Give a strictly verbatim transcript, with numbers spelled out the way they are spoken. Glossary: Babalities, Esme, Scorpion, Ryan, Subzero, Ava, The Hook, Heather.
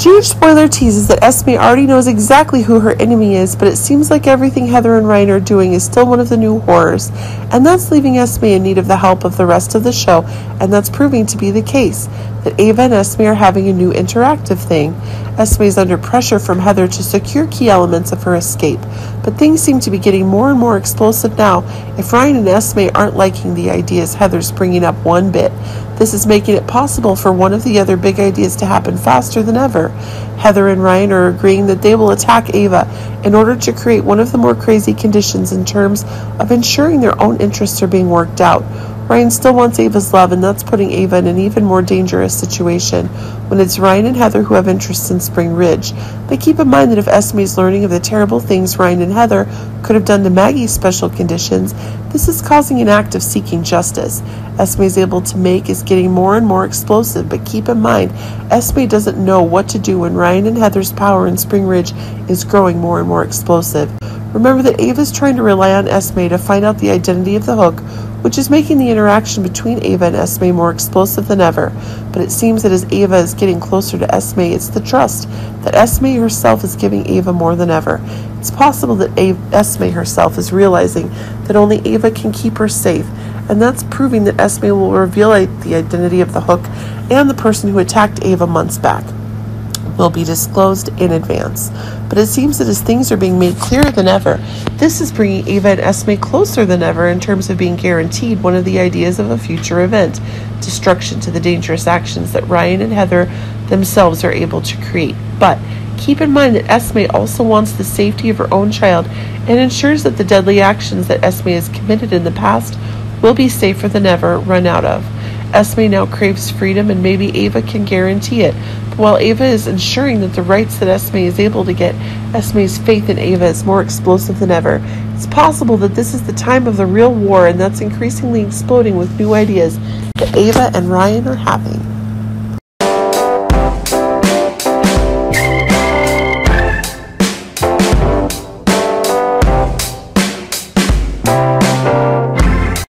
G H Spoiler teases that Esme already knows exactly who her enemy is, but it seems like everything Heather and Ryan are doing is still one of the new horrors, and that's leaving Esme in need of the help of the rest of the show, and that's proving to be the case, that Ava and Esme are having a new interactive thing. Esme is under pressure from Heather to secure key elements of her escape, but things seem to be getting more and more explosive now if Ryan and Esme aren't liking the ideas Heather's bringing up one bit. This is making it possible for one of the other big ideas to happen faster than ever. Heather and Ryan are agreeing that they will attack Ava in order to create one of the more crazy conditions in terms of ensuring their own interests are being worked out. Ryan still wants Ava's love, and that's putting Ava in an even more dangerous situation when it's Ryan and Heather who have interests in Spring Ridge. But keep in mind that if Esme is learning of the terrible things Ryan and Heather could have done to Maggie's special conditions, this is causing an act of seeking justice. Esme is able to make is getting more and more explosive, but keep in mind, Esme doesn't know what to do when Ryan and Heather's power in Spring Ridge is growing more and more explosive. Remember that Ava is trying to rely on Esme to find out the identity of the Hook, which is making the interaction between Ava and Esme more explosive than ever. But it seems that as Ava is getting closer to Esme, it's the trust that Esme herself is giving Ava more than ever. It's possible that Ava, Esme herself is realizing that only Ava can keep her safe, and that's proving that Esme will reveal the identity of the Hook and the person who attacked Ava months back will be disclosed in advance. But it seems that as things are being made clearer than ever, this is bringing Ava and Esme closer than ever in terms of being guaranteed one of the ideas of a future event, destruction to the dangerous actions that Ryan and Heather themselves are able to create. But keep in mind that Esme also wants the safety of her own child and ensures that the deadly actions that Esme has committed in the past will be safer than ever run out of. Esme now craves freedom, and maybe Ava can guarantee it. But while Ava is ensuring that the rights that Esme is able to get, Esme's faith in Ava is more explosive than ever. It's possible that this is the time of the real war, and that's increasingly exploding with new ideas that Ava and Ryan are having.